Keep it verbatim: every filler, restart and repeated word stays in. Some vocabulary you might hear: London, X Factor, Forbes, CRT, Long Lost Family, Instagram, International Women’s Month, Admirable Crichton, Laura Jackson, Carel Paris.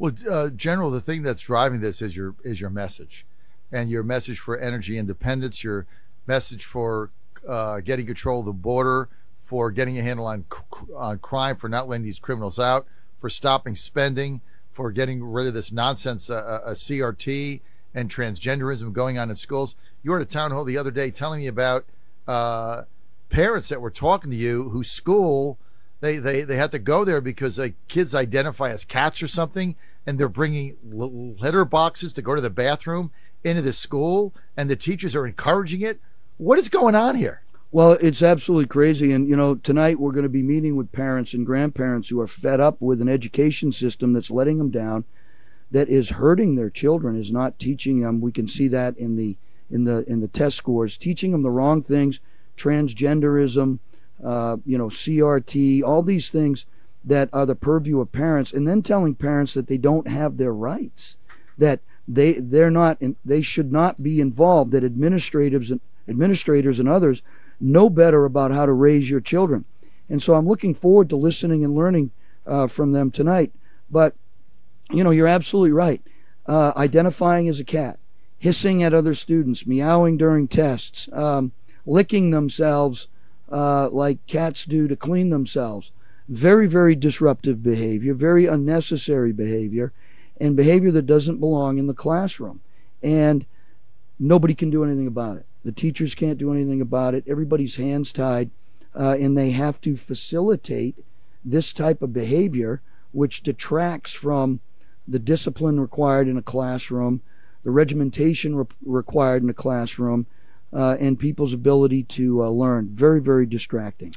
Well, uh, General, the thing that's driving this is your is your message, and your message for energy independence, your message for uh, getting control of the border, for getting a handle on on crime, for not letting these criminals out, for stopping spending, for getting rid of this nonsense, uh, uh, C R T and transgenderism going on in schools. You were at a town hall the other day telling me about uh, parents that were talking to you whose school, they, they, they had to go there because the kids identify as cats or something, and they're bringing litter boxes to go to the bathroom into the school, and the teachers are encouraging it. What is going on here? Well, it's absolutely crazy. And, you know, tonight we're going to be meeting with parents and grandparents who are fed up with an education system that's letting them down, that is hurting their children, is not teaching them. We can see that in the in the in the test scores, teaching them the wrong things, transgenderism, uh, you know, C R T, all these things that are the purview of parents, and then telling parents that they don't have their rights, that they they're not in, they should not be involved, that administrators and administrators and others know better about how to raise your children. And so I'm looking forward to listening and learning uh, from them tonight. But, you know, you're absolutely right. Uh, identifying as a cat, hissing at other students, meowing during tests, um, licking themselves uh, like cats do to clean themselves. Very, very disruptive behavior, very unnecessary behavior, and behavior that doesn't belong in the classroom. And nobody can do anything about it. The teachers can't do anything about it. Everybody's hands tied, uh, and they have to facilitate this type of behavior, which detracts from the discipline required in a classroom, the regimentation re required in a classroom, uh, and people's ability to uh, learn. Very, very distracting.